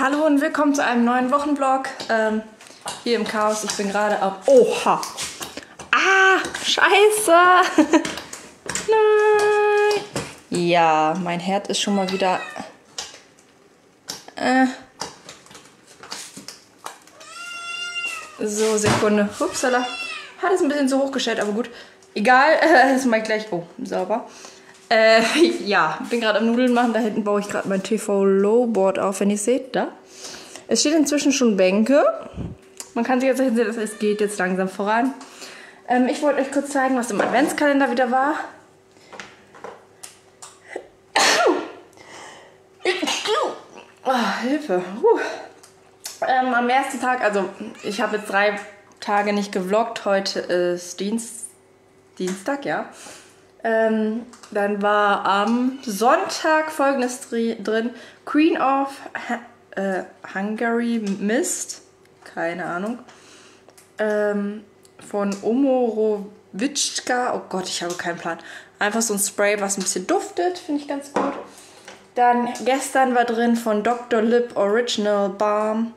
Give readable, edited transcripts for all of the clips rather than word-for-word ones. Hallo und willkommen zu einem neuen Wochenblog. Hier im Chaos. Ich bin gerade auf... Oha! Ah! Scheiße! Nein! Ja, mein Herd ist schon mal wieder... So, Sekunde. Upsala. Hat es ein bisschen zu hoch gestellt, aber gut. Egal, das mache ich gleich... Oh, sauber. Ja, bin gerade am Nudeln machen. Da hinten baue ich gerade mein TV-Lowboard auf, wenn ihr seht, da. Es steht inzwischen schon Bänke. Man kann sich jetzt hinsehen, es geht jetzt langsam voran. Ich wollte euch kurz zeigen, was im Adventskalender wieder war. Oh, Hilfe. Am ersten Tag, also ich habe jetzt 3 Tage nicht gevloggt. Heute ist Dienstag, ja. Dann war am Sonntag folgendes drin. Queen of Hungary Mist. Keine Ahnung. Von Omorovicza. Oh Gott, ich habe keinen Plan. Einfach so ein Spray, was ein bisschen duftet. Finde ich ganz gut. Dann gestern war drin von Dr. Lip Original Balm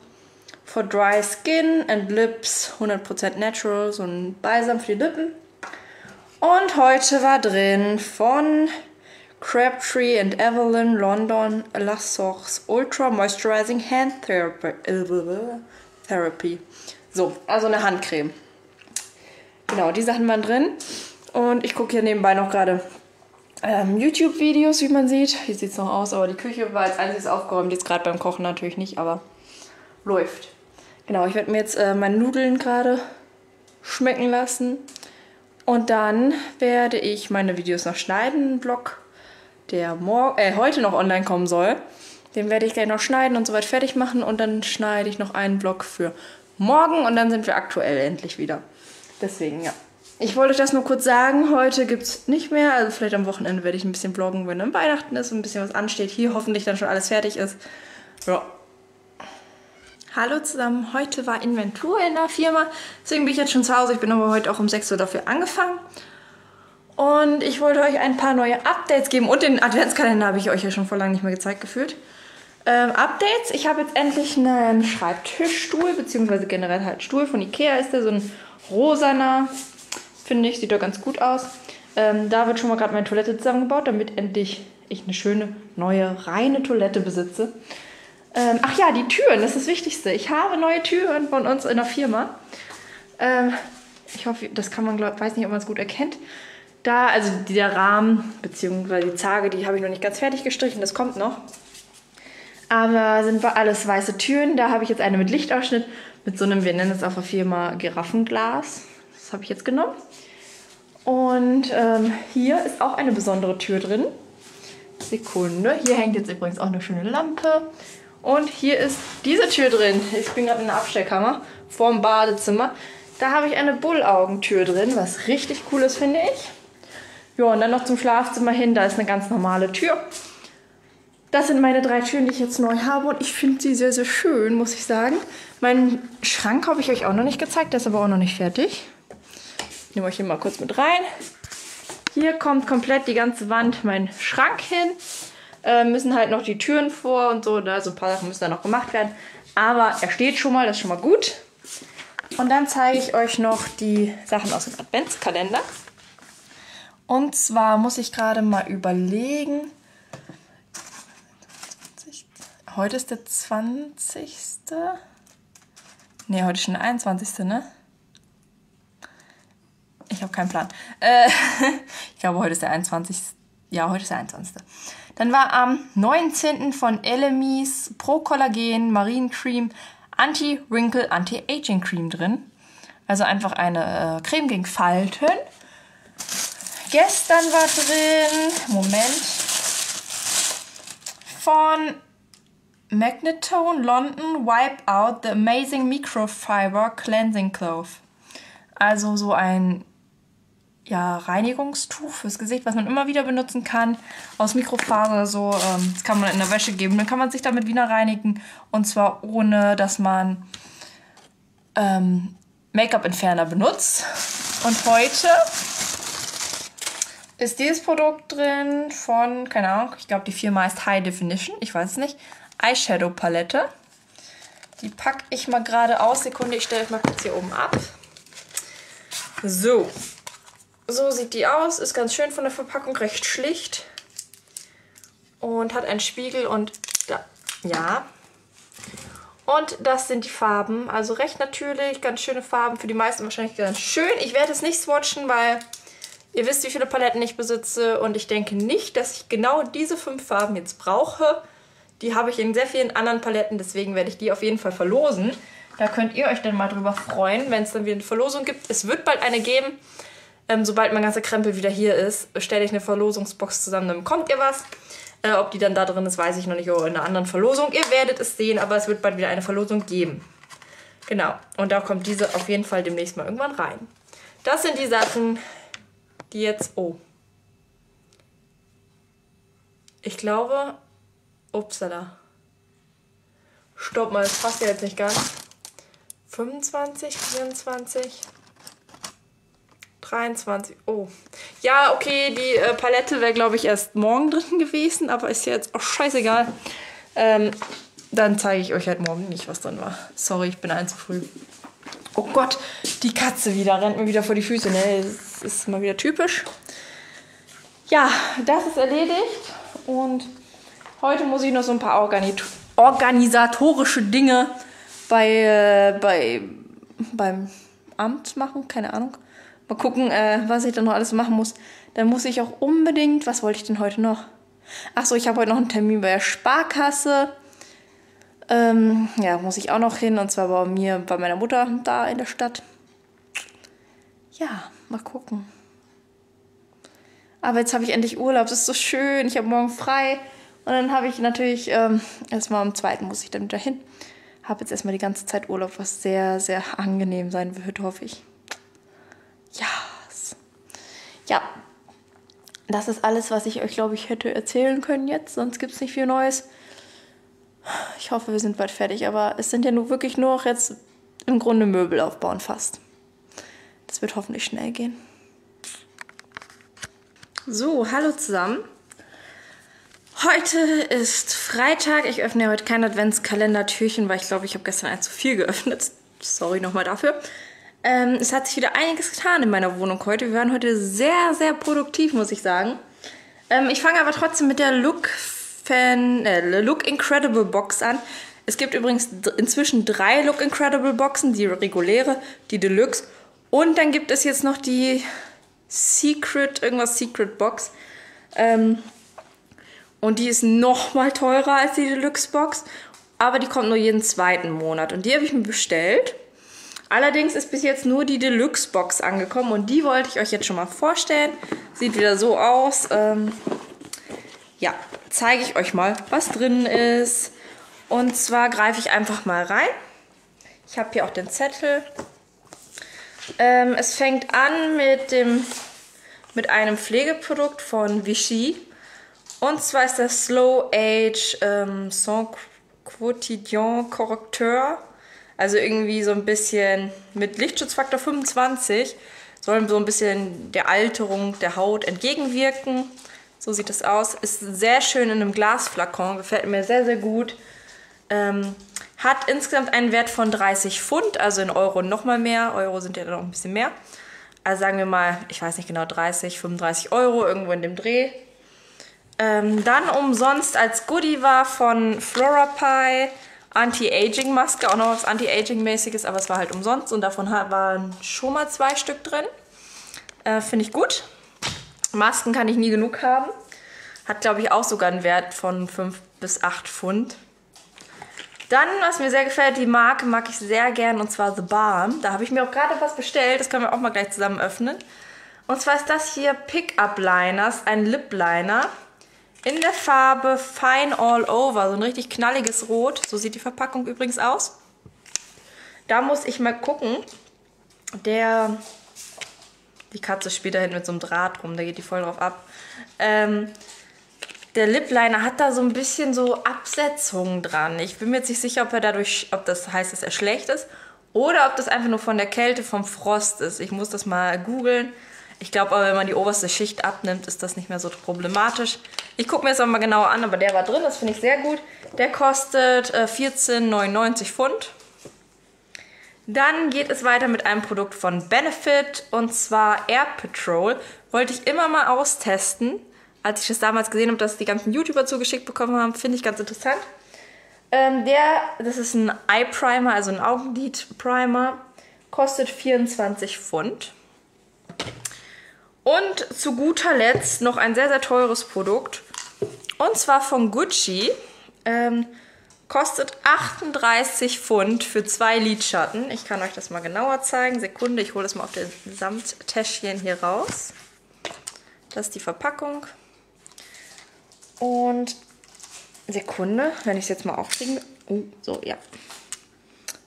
for Dry Skin and Lips. 100% Natural. So ein Balsam für die Lippen. Und heute war drin von Crabtree and Evelyn London Seahawks Ultra Moisturizing Hand Therapy. So, also eine Handcreme. Genau, die Sachen waren drin. Und ich gucke hier nebenbei noch gerade YouTube-Videos, wie man sieht. Hier sieht es noch aus, aber die Küche war als einziges aufgeräumt. Jetzt gerade beim Kochen natürlich nicht, aber läuft. Genau, ich werde mir jetzt meine Nudeln gerade schmecken lassen. Und dann werde ich meine Videos noch schneiden, einen Blog, der heute noch online kommen soll. Den werde ich gleich noch schneiden und soweit fertig machen. Und dann schneide ich noch einen Blog für morgen und dann sind wir aktuell endlich wieder. Deswegen, ja. Ich wollte euch das nur kurz sagen. Heute gibt es nicht mehr. Also vielleicht am Wochenende werde ich ein bisschen vloggen, wenn dann Weihnachten ist und ein bisschen was ansteht. Hier hoffentlich dann schon alles fertig ist. Ja. Hallo zusammen, heute war Inventur in der Firma, deswegen bin ich jetzt schon zu Hause. Ich bin aber heute auch um 6 Uhr dafür angefangen. Und ich wollte euch ein paar neue Updates geben und den Adventskalender habe ich euch ja schon vor langem nicht mehr gezeigt gefühlt. Updates, ich habe jetzt endlich einen Schreibtischstuhl, beziehungsweise generell halt Stuhl von Ikea ist der, so ein rosaner, finde ich, sieht doch ganz gut aus. Da wird schon mal gerade meine Toilette zusammengebaut, damit endlich ich eine schöne, neue, reine Toilette besitze. Ach ja, die Türen, das ist das Wichtigste. Ich habe neue Türen von uns in der Firma. Ich hoffe, das kann man, weiß nicht, ob man es gut erkennt. Da, also der Rahmen, beziehungsweise die Zarge, die habe ich noch nicht ganz fertig gestrichen, das kommt noch. Aber sind alles weiße Türen. Da habe ich jetzt eine mit Lichtausschnitt, mit so einem, wir nennen es auf der Firma Giraffenglas. Das habe ich jetzt genommen. Und hier ist auch eine besondere Tür drin. Sekunde, hier hängt jetzt übrigens auch eine schöne Lampe. Und hier ist diese Tür drin. Ich bin gerade in der Abstellkammer vorm Badezimmer. Da habe ich eine Bullaugentür drin, was richtig cool ist, finde ich. Ja, und dann noch zum Schlafzimmer hin. Da ist eine ganz normale Tür. Das sind meine 3 Türen, die ich jetzt neu habe. Und ich finde sie sehr, sehr schön, muss ich sagen. Meinen Schrank habe ich euch auch noch nicht gezeigt. Der ist aber auch noch nicht fertig. Ich nehme euch hier mal kurz mit rein. Hier kommt komplett die ganze Wand, mein Schrank hin. Müssen halt noch die Türen vor und so. Ne? So ein paar Sachen müssen da noch gemacht werden. Aber er steht schon mal, das ist schon mal gut. Und dann zeige ich euch noch die Sachen aus dem Adventskalender. Und zwar muss ich gerade mal überlegen. Heute ist der 20. Ne, heute ist schon der 21. Ne? Ich habe keinen Plan. Ich glaube, heute ist der 21. Ja, heute ist der 21. Dann war am 19. von Elemis Pro Kollagen Mariencreme Anti-Wrinkle Anti-Aging Cream drin. Also einfach eine Creme gegen Falten. Gestern war drin, Moment, von Magnetone London Wipe Out The Amazing Microfiber Cleansing Cloth. Also so ein... Ja, Reinigungstuch fürs Gesicht, was man immer wieder benutzen kann, aus Mikrofaser oder so. Das kann man in der Wäsche geben. Dann kann man sich damit wieder reinigen. Und zwar ohne, dass man Make-up-Entferner benutzt. Und heute ist dieses Produkt drin von, keine Ahnung, ich glaube die Firma heißt High Definition, ich weiß es nicht, Eyeshadow-Palette. Die packe ich mal gerade aus. Sekunde, ich stelle euch mal kurz hier oben ab. So. So sieht die aus. Ist ganz schön von der Verpackung, recht schlicht. Und hat einen Spiegel und da. Ja. Und das sind die Farben. Also recht natürlich, ganz schöne Farben. Für die meisten wahrscheinlich ganz schön. Ich werde es nicht swatchen, weil ihr wisst, wie viele Paletten ich besitze. Und ich denke nicht, dass ich genau diese 5 Farben jetzt brauche. Die habe ich in sehr vielen anderen Paletten, deswegen werde ich die auf jeden Fall verlosen. Da könnt ihr euch dann mal drüber freuen, wenn es dann wieder eine Verlosung gibt. Es wird bald eine geben. Sobald mein ganzer Krempel wieder hier ist, stelle ich eine Verlosungsbox zusammen, dann bekommt ihr was. Ob die dann da drin ist, weiß ich noch nicht. Oder in einer anderen Verlosung. Ihr werdet es sehen, aber es wird bald wieder eine Verlosung geben. Genau. Und da kommt diese auf jeden Fall demnächst mal irgendwann rein. Das sind die Sachen, die jetzt... Oh. Ich glaube... Upsala. Stopp mal, das passt ja jetzt nicht ganz. 25, 24, 23, oh. Ja, okay, die Palette wäre, glaube ich, erst morgen drin gewesen, aber ist ja jetzt auch scheißegal. Dann zeige ich euch halt morgen nicht, was drin war. Sorry, ich bin ein zu früh. Oh Gott, die Katze wieder, rennt mir wieder vor die Füße. Ne, das ist mal wieder typisch. Ja, das ist erledigt und... Heute muss ich noch so ein paar organisatorische Dinge beim Amt machen. Keine Ahnung. Mal gucken, was ich dann noch alles machen muss. Dann muss ich auch unbedingt... Was wollte ich denn heute noch? Achso, ich habe heute noch einen Termin bei der Sparkasse. Ja, muss ich auch noch hin. Und zwar bei mir, bei meiner Mutter da in der Stadt. Ja, mal gucken. Aber jetzt habe ich endlich Urlaub. Das ist so schön. Ich habe morgen frei. Und dann habe ich natürlich, erstmal am 2. muss ich dann wieder hin. Habe jetzt erstmal die ganze Zeit Urlaub, was sehr, sehr angenehm sein wird, hoffe ich. Yes. Ja, das ist alles, was ich euch, glaube ich, hätte erzählen können jetzt. Sonst gibt es nicht viel Neues. Ich hoffe, wir sind bald fertig. Aber es sind ja nur wirklich nur noch jetzt im Grunde Möbel aufbauen fast. Das wird hoffentlich schnell gehen. So, hallo zusammen. Heute ist Freitag. Ich öffne ja heute kein Adventskalender-Türchen, weil ich glaube, ich habe gestern eins zu viel geöffnet. Sorry nochmal dafür. Es hat sich wieder einiges getan in meiner Wohnung heute. Wir waren heute sehr, sehr produktiv, muss ich sagen. Ich fange aber trotzdem mit der Look Incredible Box an. Es gibt übrigens inzwischen 3 Look Incredible Boxen. Die reguläre, die Deluxe und dann gibt es jetzt noch die Secret Box. Und die ist noch mal teurer als die Deluxe-Box. Aber die kommt nur jeden 2. Monat. Und die habe ich mir bestellt. Allerdings ist bis jetzt nur die Deluxe-Box angekommen. Und die wollte ich euch jetzt schon mal vorstellen. Sieht wieder so aus. Ja, zeige ich euch mal, was drin ist. Und zwar greife ich einfach mal rein. Ich habe hier auch den Zettel. Es fängt an mit einem Pflegeprodukt von Vichy. Und zwar ist das Slow Age Sans Quotidien Correcteur. Also irgendwie so ein bisschen mit Lichtschutzfaktor 25. Soll so ein bisschen der Alterung der Haut entgegenwirken. So sieht das aus. Ist sehr schön in einem Glasflakon. Gefällt mir sehr, sehr gut. Hat insgesamt einen Wert von 30 Pfund. Also in Euro nochmal mehr. Euro sind ja dann noch ein bisschen mehr. Also sagen wir mal, ich weiß nicht genau, 30, 35 Euro. Irgendwo in dem Dreh. Dann umsonst als Goodie war von Florapie Anti-Aging-Maske, auch noch was Anti-Aging-mäßiges, aber es war halt umsonst und davon waren schon mal 2 Stück drin. Finde ich gut. Masken kann ich nie genug haben. Hat, glaube ich, auch sogar einen Wert von 5 bis 8 Pfund. Dann, was mir sehr gefällt, die Marke mag ich sehr gern und zwar The Balm. Da habe ich mir auch gerade was bestellt, das können wir auch mal gleich zusammen öffnen. Und zwar ist das hier Pick-Up Liners, ein Lip Liner. In der Farbe Fine All Over, so ein richtig knalliges Rot. So sieht die Verpackung übrigens aus. Da muss ich mal gucken. Die Katze spielt da hinten mit so einem Draht rum, da geht die voll drauf ab. Der Lip Liner hat da so ein bisschen so Absetzungen dran. Ich bin mir jetzt nicht sicher, ob das heißt, dass er schlecht ist. Oder ob das einfach nur von der Kälte, vom Frost ist. Ich muss das mal googeln. Ich glaube aber, wenn man die oberste Schicht abnimmt, ist das nicht mehr so problematisch. Ich gucke mir das aber mal genauer an, aber der war drin, das finde ich sehr gut. Der kostet 14,99 Pfund. Dann geht es weiter mit einem Produkt von Benefit, und zwar Air Patrol. Wollte ich immer mal austesten. Als ich das damals gesehen habe, dass die ganzen YouTuber zugeschickt bekommen haben, finde ich ganz interessant. Das ist ein Eye Primer, also ein Augenlid-Primer. Kostet 24 Pfund. Und zu guter Letzt noch ein sehr, sehr teures Produkt. Und zwar von Gucci. Kostet 38 Pfund für 2 Lidschatten. Ich kann euch das mal genauer zeigen. Sekunde, ich hole das mal auf den Samttäschchen hier raus. Das ist die Verpackung. Und Sekunde, wenn ich es jetzt mal aufkriege. So, ja.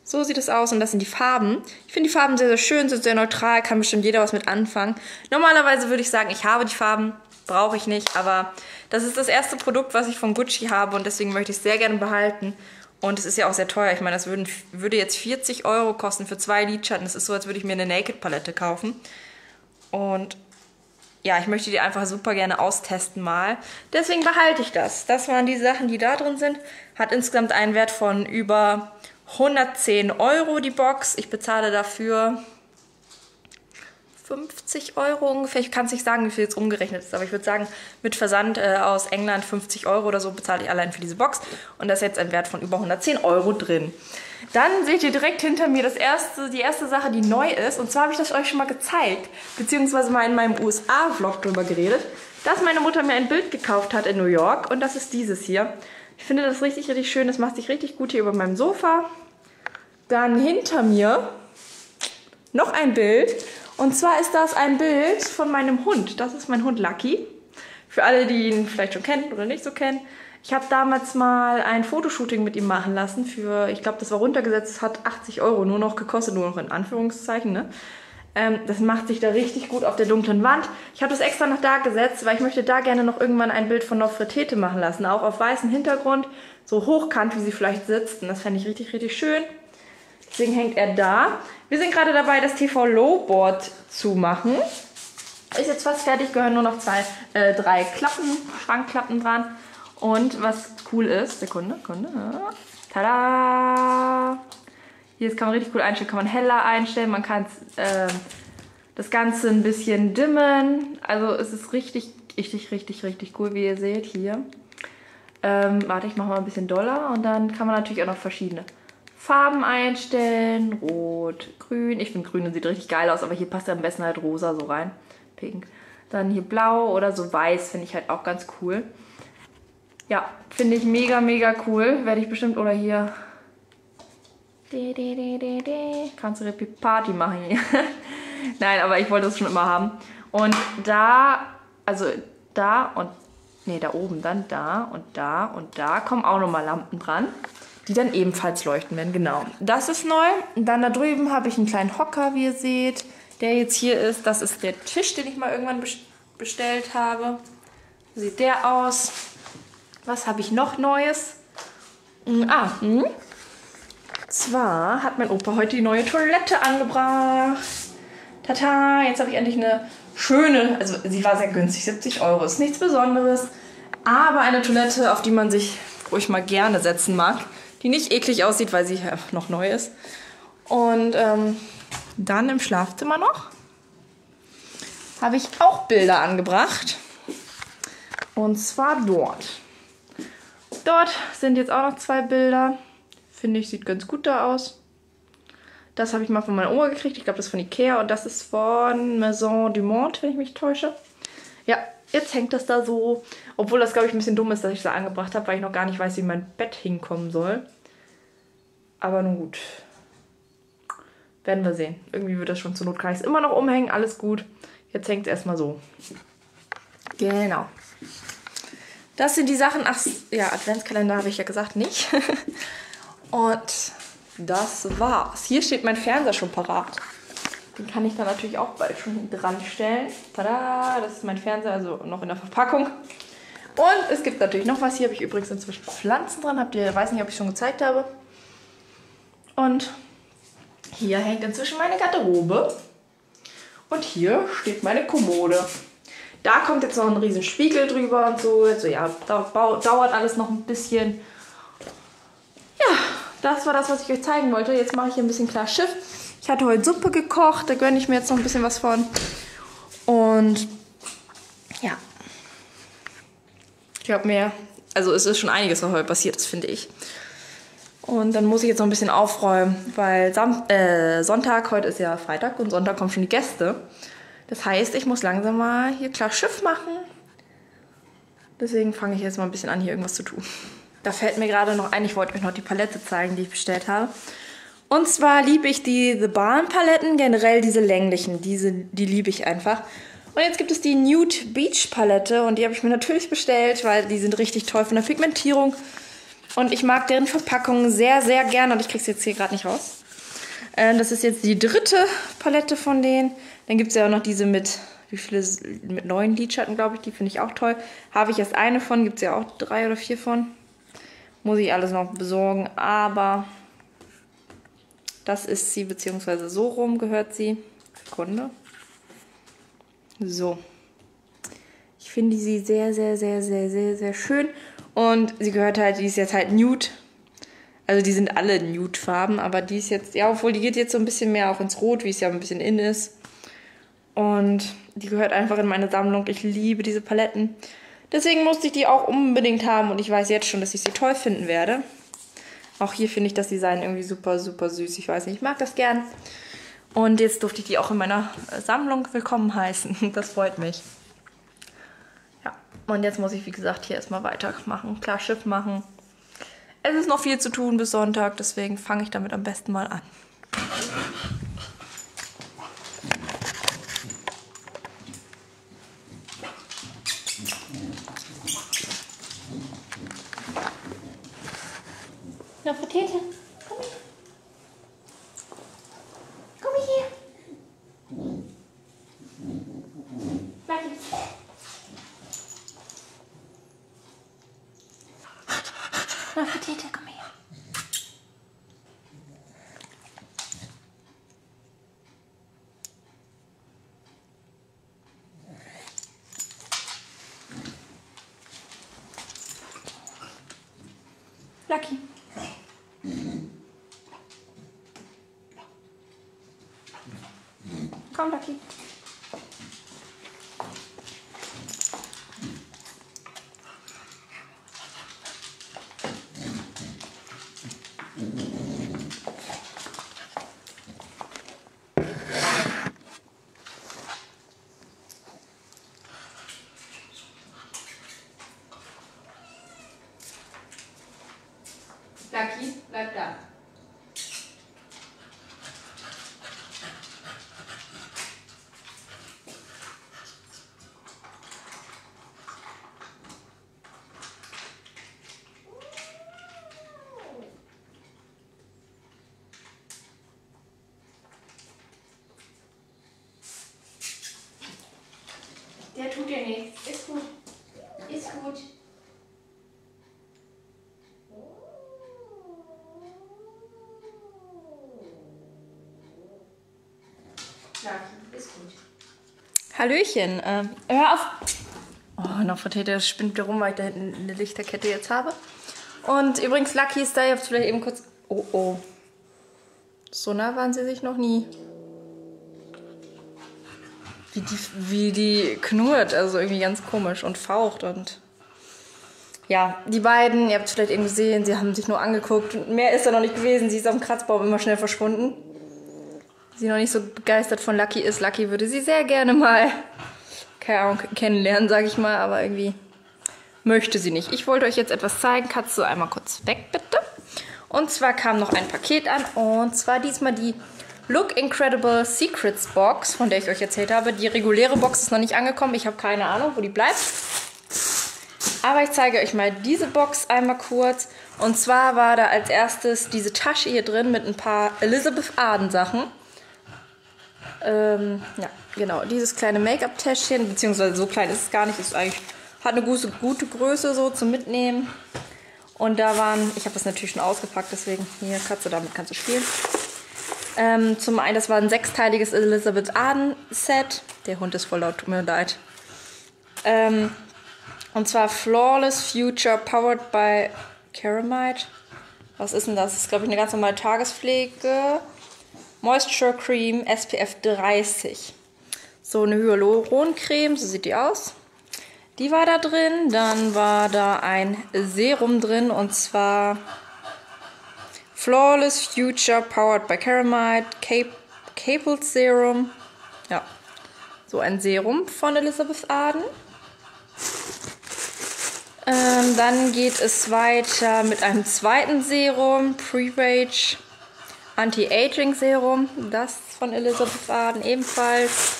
So sieht es aus und das sind die Farben. Ich finde die Farben sehr, sehr schön, sind sehr neutral, kann bestimmt jeder was mit anfangen. Normalerweise würde ich sagen, ich habe die Farben. Brauche ich nicht, aber das ist das erste Produkt, was ich von Gucci habe und deswegen möchte ich es sehr gerne behalten. Und es ist ja auch sehr teuer. Ich meine, das würde jetzt 40 Euro kosten für 2 Lidschatten. Das ist so, als würde ich mir eine Naked-Palette kaufen. Und ja, ich möchte die einfach super gerne austesten mal. Deswegen behalte ich das. Das waren die Sachen, die da drin sind. Hat insgesamt einen Wert von über 110 Euro die Box. Ich bezahle dafür 50 Euro ungefähr. Ich kann es nicht sagen, wie viel jetzt umgerechnet ist, aber ich würde sagen, mit Versand aus England 50 Euro oder so bezahle ich allein für diese Box. Und da ist jetzt ein Wert von über 110 Euro drin. Dann seht ihr direkt hinter mir die erste Sache, die neu ist. Und zwar habe ich das euch schon mal gezeigt, beziehungsweise mal in meinem USA-Vlog drüber geredet, dass meine Mutter mir ein Bild gekauft hat in New York. Und das ist dieses hier. Ich finde das richtig, richtig schön. Das macht sich richtig gut hier über meinem Sofa. Dann hinter mir noch ein Bild. Und zwar ist das ein Bild von meinem Hund. Das ist mein Hund Lucky. Für alle, die ihn vielleicht schon kennen oder nicht so kennen. Ich habe damals mal ein Fotoshooting mit ihm machen lassen. Für, ich glaube, das war runtergesetzt, hat 80 Euro nur noch gekostet. Nur noch in Anführungszeichen, ne? Das macht sich da richtig gut auf der dunklen Wand. Ich habe das extra noch da gesetzt, weil ich möchte da gerne noch irgendwann ein Bild von Nofretete machen lassen. Auch auf weißem Hintergrund, so hochkant, wie sie vielleicht sitzt. Und das fände ich richtig, richtig schön. Deswegen hängt er da. Wir sind gerade dabei, das TV-Low-Board zu machen. Ist jetzt fast fertig, gehören nur noch drei Klappen, Schrankklappen dran. Und was cool ist, Sekunde, tada! Hier kann man richtig cool einstellen, kann man heller einstellen, man kann das Ganze ein bisschen dimmen. Also es ist richtig, richtig, richtig, richtig cool, wie ihr seht hier. Warte, ich mache mal ein bisschen doller und dann kann man natürlich auch noch verschiedene Farben einstellen, rot, grün. Ich finde grün und sieht richtig geil aus, aber hier passt ja am besten halt rosa so rein, pink. Dann hier blau oder so weiß finde ich halt auch ganz cool. Ja, finde ich mega, mega cool. Werde ich bestimmt, oder hier, kannst du eine Party machen hier. Nein, aber ich wollte das schon immer haben. Und da, also da und, nee, da oben dann, da und da und da kommen auch nochmal Lampen dran, die dann ebenfalls leuchten werden, genau. Das ist neu. Dann da drüben habe ich einen kleinen Hocker, wie ihr seht, der jetzt hier ist. Das ist der Tisch, den ich mal irgendwann bestellt habe. Sieht der aus. Was habe ich noch Neues? Zwar hat mein Opa heute die neue Toilette angebracht. Tata, jetzt habe ich endlich eine schöne, also sie war sehr günstig, 70 Euro, ist nichts Besonderes. Aber eine Toilette, auf die man sich ruhig mal gerne setzen mag, die nicht eklig aussieht, weil sie einfach noch neu ist. Und dann im Schlafzimmer noch habe ich auch Bilder angebracht. Und zwar dort. Dort sind jetzt auch noch 2 Bilder. Finde ich, sieht ganz gut da aus. Das habe ich mal von meiner Oma gekriegt. Ich glaube, das ist von Ikea und das ist von Maison du Monde, wenn ich mich täusche. Ja, jetzt hängt das da so. Obwohl das, glaube ich, ein bisschen dumm ist, dass ich es da angebracht habe, weil ich noch gar nicht weiß, wie mein Bett hinkommen soll. Aber nun gut. Werden wir sehen. Irgendwie wird das schon, zur Not kann ich es immer noch umhängen. Alles gut. Jetzt hängt es erstmal so. Genau. Das sind die Sachen. Ach ja, Adventskalender habe ich ja gesagt, nicht. Und das war's. Hier steht mein Fernseher schon parat. Den kann ich dann natürlich auch bald schon dran stellen. Tada, das ist mein Fernseher, also noch in der Verpackung. Und es gibt natürlich noch was. Hier habe ich übrigens inzwischen Pflanzen dran. Habt ihr, weiß nicht, ob ich schon gezeigt habe. Und hier hängt inzwischen meine Garderobe. Und hier steht meine Kommode. Da kommt jetzt noch ein riesen Spiegel drüber und so. Also ja, dauert alles noch ein bisschen. Ja, Das war das, was ich euch zeigen wollte. Jetzt mache ich hier ein bisschen klar Schiff. Ich hatte heute Suppe gekocht, da gönne ich mir jetzt noch ein bisschen was von. Und ja, ich habe mir, also es ist schon einiges, was heute passiert ist, finde ich. Und dann muss ich jetzt noch ein bisschen aufräumen, weil Sonntag, heute ist ja Freitag und Sonntag kommen schon die Gäste. Das heißt, ich muss langsam mal hier klar Schiff machen. Deswegen fange ich jetzt mal ein bisschen an, hier irgendwas zu tun. Da fällt mir gerade noch ein, ich wollte euch noch die Palette zeigen, die ich bestellt habe. Und zwar liebe ich die The Balm Paletten, generell diese länglichen, die liebe ich einfach. Und jetzt gibt es die Nude Beach Palette und die habe ich mir natürlich bestellt, weil die sind richtig toll von der Pigmentierung. Und ich mag deren Verpackung sehr, sehr gerne und ich kriege es jetzt hier gerade nicht raus. Das ist jetzt die dritte Palette von denen. Dann gibt es ja auch noch diese mit, wie viele, mit 9 Lidschatten, glaube ich. Die finde ich auch toll. Habe ich erst eine von, gibt es ja auch 3 oder 4 von. Muss ich alles noch besorgen, aber das ist sie, beziehungsweise so rum gehört sie. Sekunde. So. Ich finde sie sehr, sehr, sehr, sehr, sehr, sehr schön. Und sie gehört halt, die ist jetzt halt nude. Also die sind alle nude-Farben, aber die ist jetzt, ja, obwohl die geht jetzt so ein bisschen mehr auch ins Rot, wie es ja ein bisschen in ist. Und die gehört einfach in meine Sammlung. Ich liebe diese Paletten. Deswegen musste ich die auch unbedingt haben und ich weiß jetzt schon, dass ich sie toll finden werde. Auch hier finde ich das Design irgendwie super, super süß. Ich weiß nicht, ich mag das gern. Und jetzt durfte ich die auch in meiner Sammlung willkommen heißen. Das freut mich. Ja, und jetzt muss ich, wie gesagt, hier erstmal weitermachen. Klar, Schiff machen. Es ist noch viel zu tun bis Sonntag, deswegen fange ich damit am besten mal an. Nofretete, komm her. Komm her. Warte. Nofretete, komm her. Lucky. Komm, Lucky. Lucky, bleib da. Der tut dir nichts. Ist gut. Ist gut. Klar, ist gut. Hallöchen. Hör auf. Oh, Nofretete spinnt wieder rum, weil ich da hinten eine Lichterkette jetzt habe. Und übrigens, Lucky ist da. Ihr habt es vielleicht eben kurz... Oh, oh. So nah waren sie sich noch nie. Wie die knurrt, also irgendwie ganz komisch und faucht und ja, die beiden, ihr habt es vielleicht eben gesehen, sie haben sich nur angeguckt und mehr ist da noch nicht gewesen, sie ist am Kratzbaum immer schnell verschwunden. Sie noch nicht so begeistert von Lucky ist, Lucky würde sie sehr gerne mal, keine Ahnung, kennenlernen, sage ich mal, aber irgendwie möchte sie nicht. Ich wollte euch jetzt etwas zeigen, kannst du einmal kurz weg, bitte? Und zwar kam noch ein Paket an und zwar diesmal die Look Incredible Secrets Box, von der ich euch erzählt habe. Die reguläre Box ist noch nicht angekommen. Ich habe keine Ahnung, wo die bleibt. Aber ich zeige euch mal diese Box einmal kurz. Und zwar war da als erstes diese Tasche hier drin mit ein paar Elizabeth Arden Sachen. Ja, genau. Dieses kleine Make-up-Täschchen, beziehungsweise so klein ist es gar nicht. Ist eigentlich, hat eine gute Größe so zum Mitnehmen. Und da waren, ich habe das natürlich schon ausgepackt, deswegen hier, Katze, damit kannst du spielen. Zum einen, das war ein 6-teiliges Elizabeth Arden Set. Der Hund ist voll laut, tut mir leid. Und zwar Flawless Future Powered by Ceramide. Was ist denn das? Das ist, glaube ich, eine ganz normale Tagespflege. Moisture Cream SPF 30. So eine Hyaluroncreme, so sieht die aus. Die war da drin. Dann war da ein Serum drin, und zwar Flawless Future Powered by Ceramide Capel Serum. Ja, so ein Serum von Elizabeth Arden. Dann geht es weiter mit einem zweiten Serum, Pre-Rage Anti-Aging Serum, das von Elizabeth Arden ebenfalls.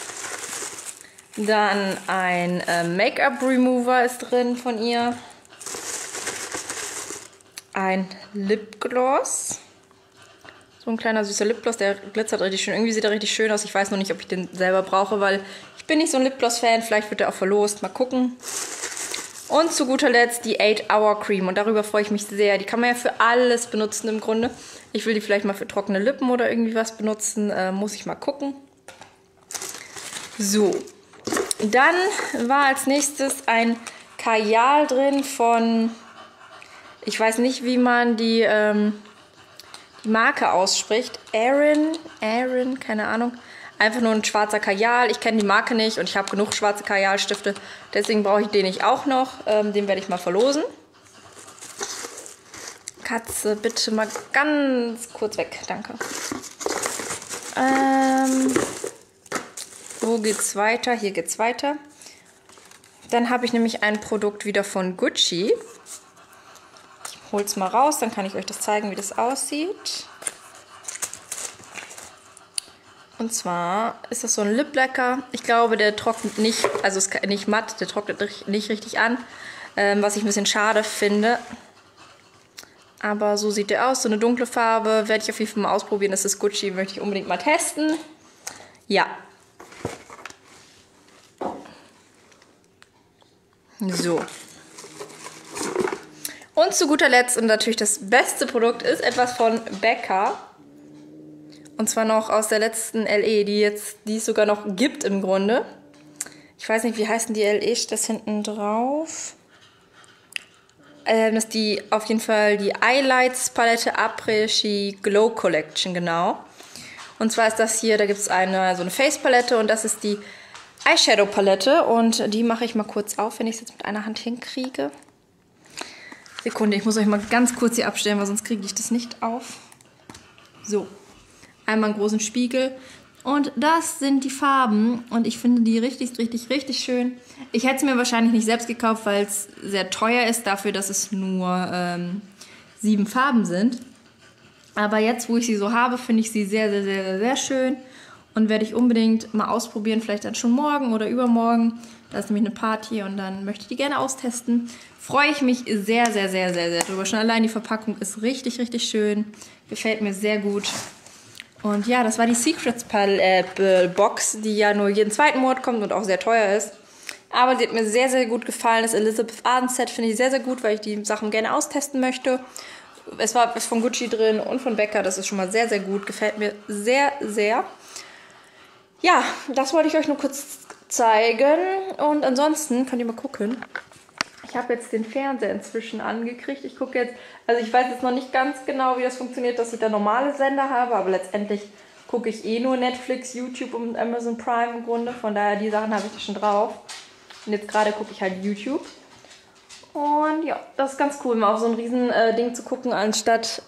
Dann ein Make-up-Remover ist drin von ihr. Ein Lipgloss. So ein kleiner süßer Lipgloss, der glitzert richtig schön. Irgendwie sieht er richtig schön aus. Ich weiß noch nicht, ob ich den selber brauche, weil ich bin nicht so ein Lipgloss-Fan. Vielleicht wird er auch verlost. Mal gucken. Und zu guter Letzt die 8-Hour-Cream. Und darüber freue ich mich sehr. Die kann man ja für alles benutzen im Grunde. Ich will die vielleicht mal für trockene Lippen oder irgendwie was benutzen. Muss ich mal gucken. So. Dann war als nächstes ein Kajal drin von, ich weiß nicht, wie man die Marke ausspricht. Erin, keine Ahnung. Einfach nur ein schwarzer Kajal. Ich kenne die Marke nicht und ich habe genug schwarze Kajalstifte. Deswegen brauche ich den nicht auch noch. Den werde ich mal verlosen. Katze, bitte mal ganz kurz weg. Danke. Wo geht's weiter? Hier geht's weiter. Dann habe ich nämlich ein Produkt wieder von Gucci. Ich hole es mal raus, dann kann ich euch das zeigen, wie das aussieht. Und zwar ist das so ein Lip Lacquer. Ich glaube, der trocknet nicht, also ist nicht matt, der trocknet nicht richtig an. Was ich ein bisschen schade finde. Aber so sieht der aus, so eine dunkle Farbe. Werde ich auf jeden Fall mal ausprobieren. Das ist Gucci, möchte ich unbedingt mal testen. Ja. So. Und zu guter Letzt, und natürlich das beste Produkt, ist etwas von Becca. Und zwar noch aus der letzten LE, die es sogar noch gibt im Grunde. Ich weiß nicht, wie heißen die LE, steht das hinten drauf? Das ist die, auf jeden Fall die Eyelights Palette Après Ski Glow Collection, genau. Und zwar ist das hier, da gibt es so eine Face Palette, und das ist die Eyeshadow-Palette, und die mache ich mal kurz auf, wenn ich es jetzt mit einer Hand hinkriege. Sekunde, ich muss euch mal ganz kurz hier abstellen, weil sonst kriege ich das nicht auf. So, einmal einen großen Spiegel. Und das sind die Farben, und ich finde die richtig, richtig, richtig schön. Ich hätte es mir wahrscheinlich nicht selbst gekauft, weil es sehr teuer ist, dafür, dass es nur 7 Farben sind. Aber jetzt, wo ich sie so habe, finde ich sie sehr, sehr, sehr, sehr, sehr schön. Und werde ich unbedingt mal ausprobieren, vielleicht dann schon morgen oder übermorgen. Da ist nämlich eine Party, und dann möchte ich die gerne austesten. Freue ich mich sehr, sehr, sehr, sehr, sehr drüber. Schon allein die Verpackung ist richtig, richtig schön. Gefällt mir sehr gut. Und ja, das war die Secrets-Box, die ja nur jeden zweiten Monat kommt und auch sehr teuer ist. Aber die hat mir sehr, sehr gut gefallen. Das Elizabeth Arden Set finde ich sehr, sehr gut, weil ich die Sachen gerne austesten möchte. Es war von Gucci drin und von Becca. Das ist schon mal sehr, sehr gut. Gefällt mir sehr, sehr. Ja, das wollte ich euch nur kurz zeigen, und ansonsten könnt ihr mal gucken. Ich habe jetzt den Fernseher inzwischen angekriegt. Ich gucke jetzt, also ich weiß jetzt noch nicht ganz genau, wie das funktioniert, dass ich da normale Sender habe, aber letztendlich gucke ich eh nur Netflix, YouTube und Amazon Prime im Grunde, von daher die Sachen habe ich da schon drauf. Und jetzt gerade gucke ich halt YouTube. Und ja, das ist ganz cool, mal auf so ein riesen Ding zu gucken, anstatt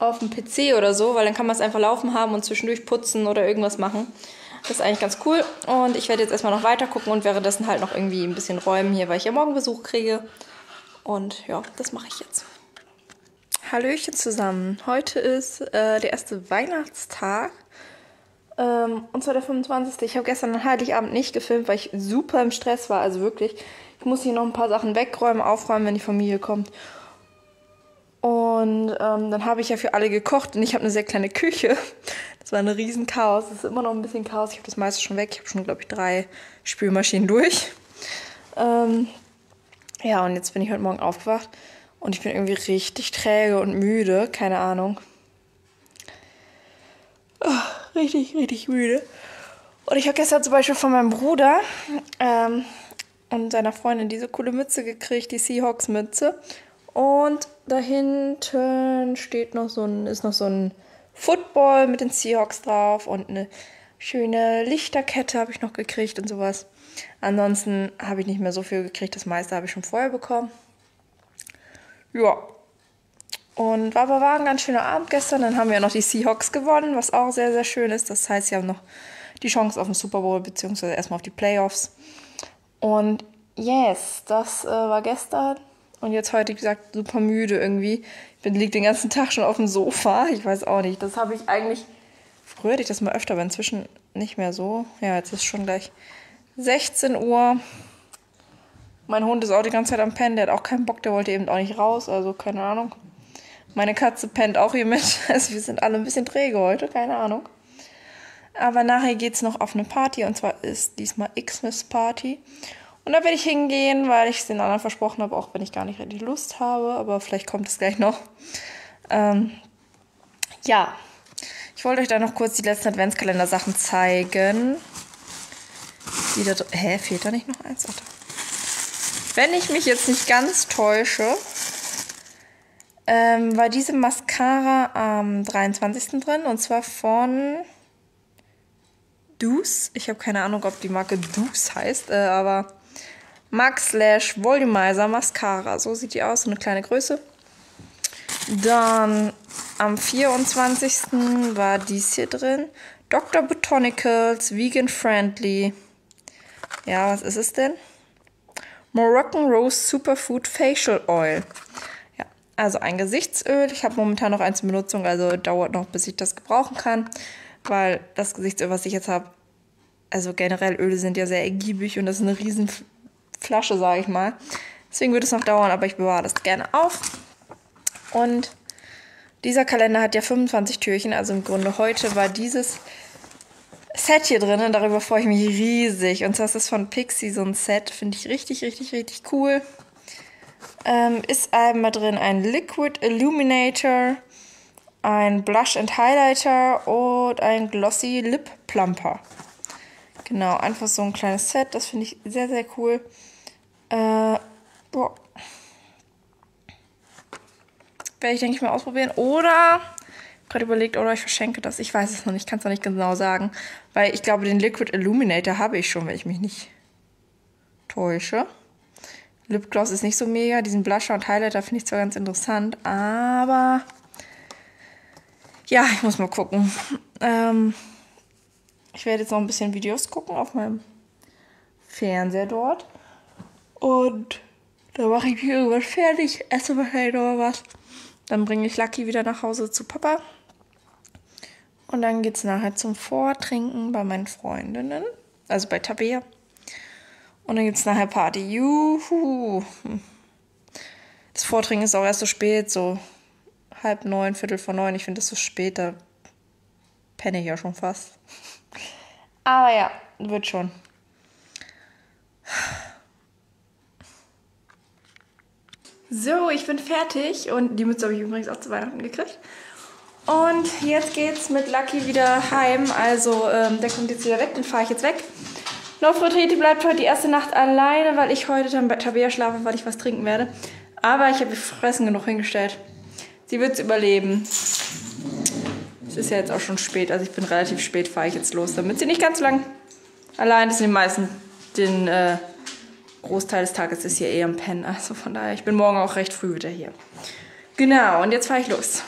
auf dem PC oder so, weil dann kann man es einfach laufen haben und zwischendurch putzen oder irgendwas machen. Das ist eigentlich ganz cool, und ich werde jetzt erstmal noch weiter gucken und währenddessen halt noch irgendwie ein bisschen räumen hier, weil ich ja morgen Besuch kriege. Und ja, das mache ich jetzt. Hallöchen zusammen. Heute ist der erste Weihnachtstag, und zwar der 25. Ich habe gestern den Heiligabend nicht gefilmt, weil ich super im Stress war, also wirklich. Ich muss hier noch ein paar Sachen wegräumen, aufräumen, wenn die Familie kommt. Und dann habe ich ja für alle gekocht, und ich habe eine sehr kleine Küche. Das war ein riesen Chaos. Es ist immer noch ein bisschen Chaos. Ich habe das meiste schon weg. Ich habe schon, glaube ich, 3 Spülmaschinen durch. Ja, und jetzt bin ich heute Morgen aufgewacht. Und ich bin irgendwie richtig träge und müde. Keine Ahnung. Oh, richtig, richtig müde. Und ich habe gestern zum Beispiel von meinem Bruder und seiner Freundin diese coole Mütze gekriegt, die Seahawks Mütze. Und da hinten steht noch so ein Football mit den Seahawks drauf und eine schöne Lichterkette habe ich noch gekriegt und sowas. Ansonsten habe ich nicht mehr so viel gekriegt, das meiste habe ich schon vorher bekommen. Ja, und war ein ganz schöner Abend gestern. Dann haben wir noch die Seahawks gewonnen, was auch sehr, sehr schön ist. Das heißt, sie haben noch die Chance auf den Super Bowl, beziehungsweise erstmal auf die Playoffs. Und yes, das war gestern. Und jetzt heute, wie gesagt, super müde irgendwie. Ich liege den ganzen Tag schon auf dem Sofa. Ich weiß auch nicht, das habe ich eigentlich... Früher hatte ich das mal öfter, aber inzwischen nicht mehr so. Ja, jetzt ist schon gleich 16 Uhr. Mein Hund ist auch die ganze Zeit am Pennen. Der hat auch keinen Bock, der wollte eben auch nicht raus. Also keine Ahnung. Meine Katze pennt auch hier mit. Also wir sind alle ein bisschen träge heute, keine Ahnung. Aber nachher geht es noch auf eine Party. Und zwar ist diesmal Xmas Party. Und da werde ich hingehen, weil ich es den anderen versprochen habe, auch wenn ich gar nicht richtig Lust habe. Aber vielleicht kommt es gleich noch. Ja, ich wollte euch da noch kurz die letzten Adventskalender-Sachen zeigen. Die da fehlt da nicht noch eins? Warte. Wenn ich mich jetzt nicht ganz täusche, war diese Mascara am 23. drin. Und zwar von... Deuce. Ich habe keine Ahnung, ob die Marke Deuce heißt, aber... Max Lash Volumizer Mascara. So sieht die aus, so eine kleine Größe. Dann am 24. war dies hier drin. Dr. Botanicals, Vegan Friendly. Ja, was ist es denn? Moroccan Rose Superfood Facial Oil. Ja, also ein Gesichtsöl. Ich habe momentan noch eins in Benutzung, also dauert noch, bis ich das gebrauchen kann. Weil das Gesichtsöl, was ich jetzt habe, also generell Öle sind ja sehr ergiebig und das ist eine riesen... Flasche, sage ich mal. Deswegen würde es noch dauern, aber ich bewahre das gerne auf. Und dieser Kalender hat ja 25 Türchen, also im Grunde heute war dieses Set hier drin und darüber freue ich mich riesig. Und zwar ist das von Pixi, so ein Set, finde ich richtig, richtig, richtig cool. Ist einmal drin ein Liquid Illuminator, ein Blush and Highlighter und ein Glossy Lip Plumper. Genau, einfach so ein kleines Set. Das finde ich sehr, sehr cool. Boah. Werde ich, denke ich, mal ausprobieren. Oder, gerade überlegt, oder ich verschenke das. Ich weiß es noch nicht, kann es noch nicht genau sagen. Weil ich glaube, den Liquid Illuminator habe ich schon, wenn ich mich nicht täusche. Lipgloss ist nicht so mega. Diesen Blusher und Highlighter finde ich zwar ganz interessant, aber... Ja, ich muss mal gucken. Ich werde jetzt noch ein bisschen Videos gucken auf meinem Fernseher dort. Und da mache ich mich irgendwann fertig, esse wahrscheinlich noch was. Dann bringe ich Lucky wieder nach Hause zu Papa. Und dann geht es nachher zum Vortrinken bei meinen Freundinnen. Also bei Tabea. Und dann gibt es nachher Party. Juhu! Das Vortrinken ist auch erst so spät, so 8:30, 8:45. Ich finde das so spät, da penne ich ja schon fast. Aber ja, wird schon. So, ich bin fertig. Und die Mütze habe ich übrigens auch zu Weihnachten gekriegt. Und jetzt geht's mit Lucky wieder heim. Also, der kommt jetzt wieder weg, den fahre ich jetzt weg. Nofretete bleibt heute die erste Nacht alleine, weil ich heute dann bei Tabea schlafe, weil ich was trinken werde. Aber ich habe ihr Fressen genug hingestellt. Sie wird's überleben. Es ist ja jetzt auch schon spät, also ich bin relativ spät, fahre ich jetzt los, damit sie nicht ganz so lang allein ist. Den Großteil des Tages ist hier eher am Pennen, also von daher, ich bin morgen auch recht früh wieder hier. Genau, und jetzt fahre ich los.